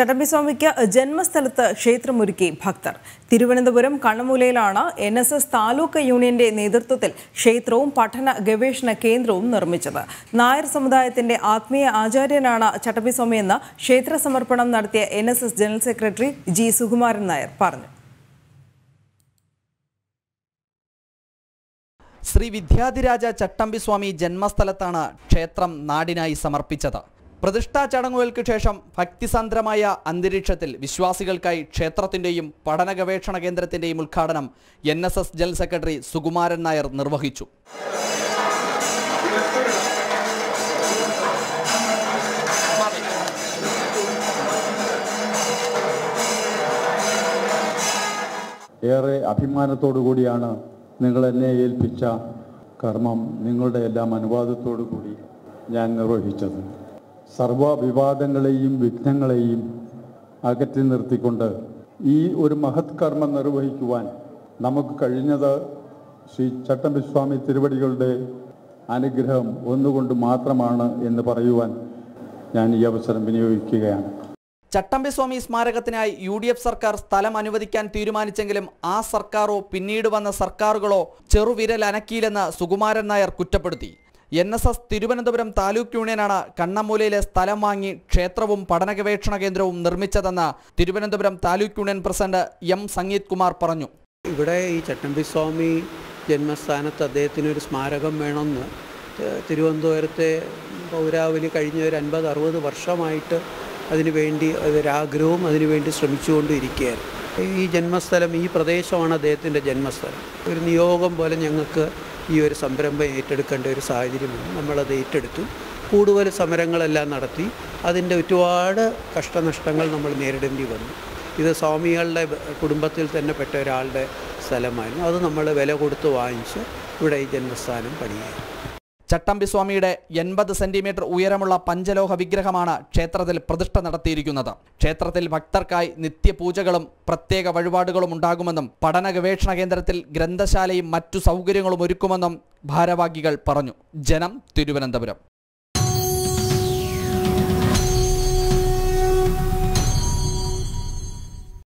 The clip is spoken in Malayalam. ചട്ടമ്പിസ്വാമിക്ക് ജന്മസ്ഥലത്ത് ക്ഷേത്രമൊരുക്കി ഭക്തർ. തിരുവനന്തപുരം കണ്ണമൂലയിലാണ് NSS താലൂക്ക് യൂണിയന്റെ നേതൃത്വത്തിൽ ക്ഷേത്രവും പഠന ഗവേഷണ കേന്ദ്രവും നിർമ്മിച്ചത്. നായർ സമുദായത്തിന്റെ ആത്മീയ ആചാര്യനാണ് ചട്ടമ്പിസ്വാമി എന്ന് ക്ഷേത്ര സമർപ്പണം നടത്തിയ NSS general secretary G. Sukumar Nair പറഞ്ഞു. ശ്രീ വിദ്യാധിരാജ ചട്ടമ്പിസ്വാമി ജന്മസ്ഥലത്താണ് ക്ഷേത്രം നാടിനായി സമർപ്പിച്ചത്. പ്രതിഷ്ഠാ ചടങ്ങുകൾക്ക് ശേഷം ഭക്തിസാന്ദ്രമായ അന്തരീക്ഷത്തിൽ വിശ്വാസികൾക്കായി ക്ഷേത്രത്തിൻ്റെയും പഠന ഗവേഷണ കേന്ദ്രത്തിൻ്റെയും ഉദ്ഘാടനം NSS general secretary Sukumaran Nair നിർവഹിച്ചു. ഏറെ അഭിമാനത്തോടു കൂടിയാണ് നിങ്ങൾ എന്നെ ഏൽപ്പിച്ച കർമ്മം നിങ്ങളുടെ എല്ലാം അനുവാദത്തോടു കൂടി ഞാൻ നിർവഹിച്ചത്. സർവവിവാദങ്ങളെയും വിഘ്നങ്ങളെയും അകറ്റി നിർത്തിക്കൊണ്ട് ഈ ഒരു മഹത് കർമ്മം നിർവഹിക്കുവാൻ നമുക്ക് കഴിഞ്ഞത് ശ്രീ ചട്ടമ്പിസ്വാമി തിരുവടികളുടെ അനുഗ്രഹം ഒന്നുകൊണ്ട് മാത്രമാണ് എന്ന് പറയുവാൻ ഞാൻ ഈ അവസരം വിനിയോഗിക്കുകയാണ്. ചട്ടമ്പിസ്വാമി സ്മാരകത്തിനായി UDF സർക്കാർ സ്ഥലം അനുവദിക്കാൻ തീരുമാനിച്ചെങ്കിലും ആ സർക്കാരോ പിന്നീട് വന്ന സർക്കാരുകളോ ചെറുവിരൽ അനക്കിയില്ലെന്ന് സുകുമാരൻ നായർ കുറ്റപ്പെടുത്തി. NSS തിരുവനന്തപുരം താലൂക്ക് യൂണിയനാണ് കണ്ണമൂലയിലെ സ്ഥലം വാങ്ങി ക്ഷേത്രവും പഠന ഗവേഷണ കേന്ദ്രവും നിർമ്മിച്ചതെന്ന് Thiruvananthapuram taluk union president M Sangeeth Kumar പറഞ്ഞു. ഇവിടെ ഈ ചട്ടമ്പിസ്വാമി ജന്മസ്ഥാനത്ത് അദ്ദേഹത്തിനൊരു സ്മാരകം വേണമെന്ന് തിരുവനന്തപുരത്തെ പൗരാവലി കഴിഞ്ഞ ഒരു 50-60 വർഷമായിട്ട് അതിനുവേണ്ടി ഒരാഗ്രഹവും അതിനുവേണ്ടി ശ്രമിച്ചുകൊണ്ടിരിക്കുകയായിരുന്നു. ഈ ജന്മസ്ഥലം, ഈ പ്രദേശമാണ് അദ്ദേഹത്തിൻ്റെ ജന്മസ്ഥലം. ഒരു നിയോഗം പോലെ ഞങ്ങൾക്ക് ഈ ഒരു സംരംഭം ഏറ്റെടുക്കേണ്ട ഒരു സാഹചര്യമാണ്. നമ്മളത് ഏറ്റെടുത്തു, കൂടുതൽ സമരങ്ങളെല്ലാം നടത്തി, അതിൻ്റെ ഒരുപാട് കഷ്ടനഷ്ടങ്ങൾ നമ്മൾ നേരിടേണ്ടി വന്നു. ഇത് സ്വാമികളുടെ കുടുംബത്തിൽ തന്നെ പെട്ട ഒരാളുടെ സ്ഥലമായിരുന്നു. അത് നമ്മൾ വില കൊടുത്ത് വാങ്ങിച്ച് ഇവിടെ ഈ ജന്മസ്ഥാനം പണിയായി. ചട്ടമ്പിസ്വാമിയുടെ 80 സെന്റിമീറ്റർ ഉയരമുള്ള പഞ്ചലോഹ വിഗ്രഹമാണ് ക്ഷേത്രത്തിൽ പ്രതിഷ്ഠ നടത്തിയിരിക്കുന്നത്. ക്ഷേത്രത്തിൽ ഭക്തർക്കായി നിത്യപൂജകളും പ്രത്യേക വഴിപാടുകളും ഉണ്ടാകുമെന്നും പഠന ഗവേഷണ കേന്ദ്രത്തിൽ ഗ്രന്ഥശാലയും മറ്റു സൗകര്യങ്ങളും ഒരുക്കുമെന്നും ഭാരവാഹികൾ പറഞ്ഞു. ജനം, തിരുവനന്തപുരം.